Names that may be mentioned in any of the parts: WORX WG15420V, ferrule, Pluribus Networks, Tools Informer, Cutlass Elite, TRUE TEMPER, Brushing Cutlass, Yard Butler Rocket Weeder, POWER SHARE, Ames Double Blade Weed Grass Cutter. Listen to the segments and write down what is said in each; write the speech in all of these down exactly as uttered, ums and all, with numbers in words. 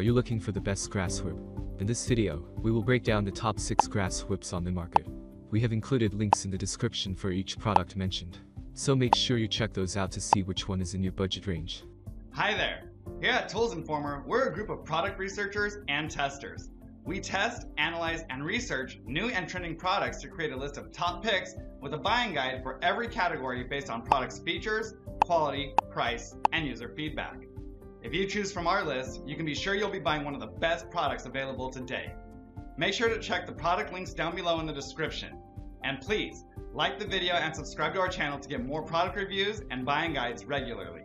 Are you looking for the best grass whip? In this video, we will break down the top six grass whips on the market. We have included links in the description for each product mentioned, so make sure you check those out to see which one is in your budget range. Hi there! Here at Tools Informer, we're a group of product researchers and testers. We test, analyze, and research new and trending products to create a list of top picks with a buying guide for every category based on product's features, quality, price, and user feedback. If you choose from our list, you can be sure you'll be buying one of the best products available today. Make sure to check the product links down below in the description. And please, like the video and subscribe to our channel to get more product reviews and buying guides regularly.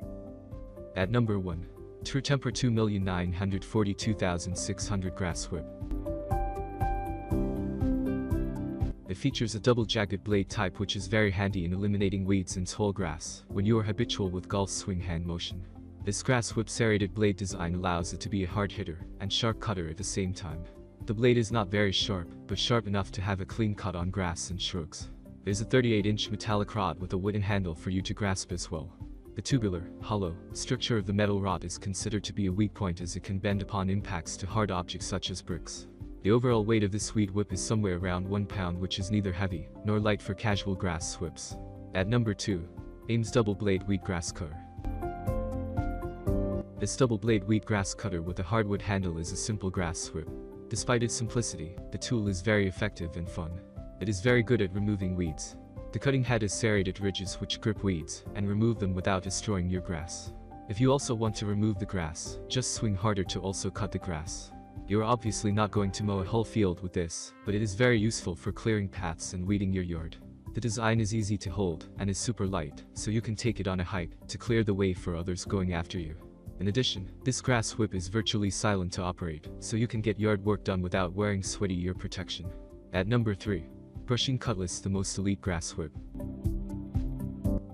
At number one, True Temper two nine four two two six zero zero Grass Whip. It features a double jagged blade type which is very handy in eliminating weeds and tall grass when you are habitual with golf swing hand motion. This grass whip serrated blade design allows it to be a hard hitter and sharp cutter at the same time. The blade is not very sharp, but sharp enough to have a clean cut on grass and shrubs. There's a thirty-eight inch metallic rod with a wooden handle for you to grasp as well. The tubular, hollow structure of the metal rod is considered to be a weak point as it can bend upon impacts to hard objects such as bricks. The overall weight of this weed whip is somewhere around one pound, which is neither heavy nor light for casual grass whips. At number two, Ames Double Blade Weed Grass Cutter. This double-blade weed grass cutter with a hardwood handle is a simple grass whip. Despite its simplicity, the tool is very effective and fun. It is very good at removing weeds. The cutting head has serrated ridges which grip weeds and remove them without destroying your grass. If you also want to remove the grass, just swing harder to also cut the grass. You are obviously not going to mow a whole field with this, but it is very useful for clearing paths and weeding your yard. The design is easy to hold and is super light, so you can take it on a hike to clear the way for others going after you. In addition, this grass whip is virtually silent to operate, so you can get yard work done without wearing sweaty ear protection. At number three, Brushing Cutlass, the most elite grass whip.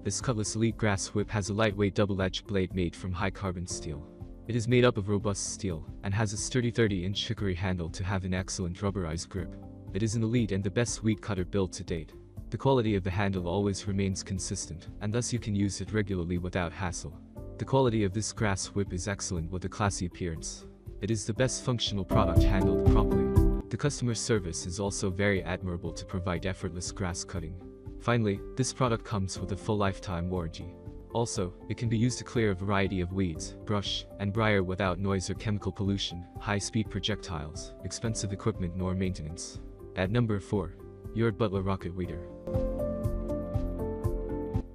This Cutlass Elite grass whip has a lightweight double-edged blade made from high carbon steel. It is made up of robust steel and has a sturdy thirty inch hickory handle to have an excellent rubberized grip. It is an elite and the best weed cutter built to date. The quality of the handle always remains consistent, and thus you can use it regularly without hassle. The quality of this grass whip is excellent with a classy appearance. It is the best functional product handled properly. The customer service is also very admirable to provide effortless grass cutting. Finally, this product comes with a full lifetime warranty. Also, it can be used to clear a variety of weeds, brush, and briar without noise or chemical pollution, high-speed projectiles, expensive equipment nor maintenance. At number four, Yard Butler Rocket Weeder.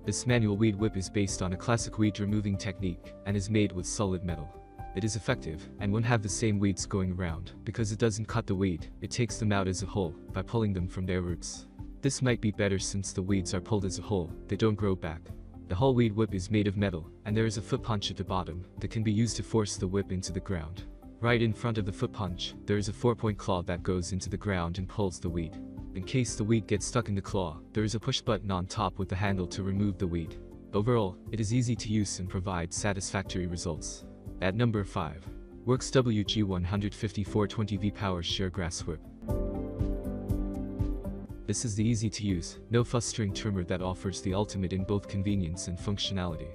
This manual weed whip is based on a classic weed removing technique and is made with solid metal. It is effective and won't have the same weeds going around because it doesn't cut the weed, it takes them out as a whole by pulling them from their roots. This might be better since the weeds are pulled as a whole, they don't grow back. The whole weed whip is made of metal and there is a foot punch at the bottom that can be used to force the whip into the ground. Right in front of the foot punch, there is a four-point claw that goes into the ground and pulls the weed. In case the weed gets stuck in the claw, there is a push button on top with the handle to remove the weed. Overall, it is easy to use and provides satisfactory results. At number five, WORX W G one five four two zero V Power Shear Grass Whip. This is the easy to use, no fuss string trimmer that offers the ultimate in both convenience and functionality.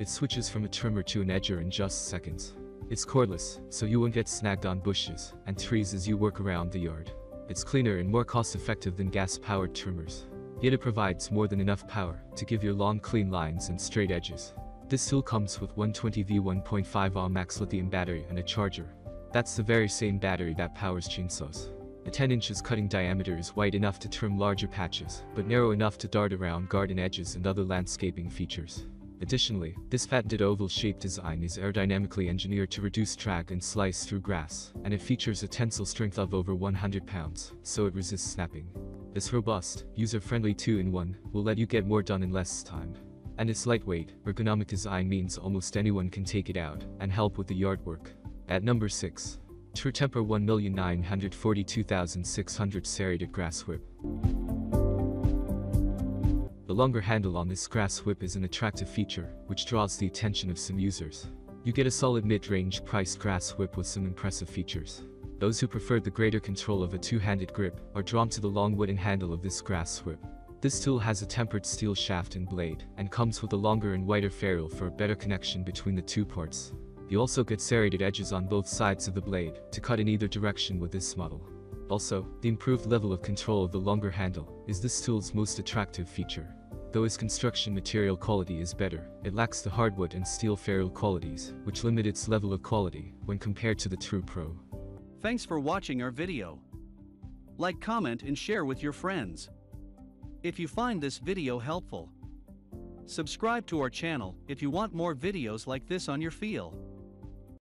It switches from a trimmer to an edger in just seconds. It's cordless, so you won't get snagged on bushes and trees as you work around the yard. It's cleaner and more cost-effective than gas-powered trimmers. Yet it provides more than enough power to give your lawn clean lines and straight edges. This tool comes with one hundred twenty volt one point five amp hour max lithium battery and a charger. That's the very same battery that powers chainsaws. The ten inches cutting diameter is wide enough to trim larger patches, but narrow enough to dart around garden edges and other landscaping features. Additionally, this patented oval-shaped design is aerodynamically engineered to reduce drag and slice through grass, and it features a tensile strength of over one hundred pounds, so it resists snapping. This robust, user-friendly two in one will let you get more done in less time. And its lightweight, ergonomic design means almost anyone can take it out and help with the yard work. At number six, True Temper one nine four two two six zero zero Serrated Grass Whip. The longer handle on this grass whip is an attractive feature, which draws the attention of some users. You get a solid mid-range priced grass whip with some impressive features. Those who prefer the greater control of a two-handed grip are drawn to the long wooden handle of this grass whip. This tool has a tempered steel shaft and blade, and comes with a longer and wider ferrule for a better connection between the two parts. You also get serrated edges on both sides of the blade to cut in either direction with this model. Also, the improved level of control of the longer handle is this tool's most attractive feature. Though its construction material quality is better, it lacks the hardwood and steel ferrule qualities, which limit its level of quality when compared to the True Pro. Thanks for watching our video. Like, comment and share with your friends. If you find this video helpful, subscribe to our channel if you want more videos like this on your field.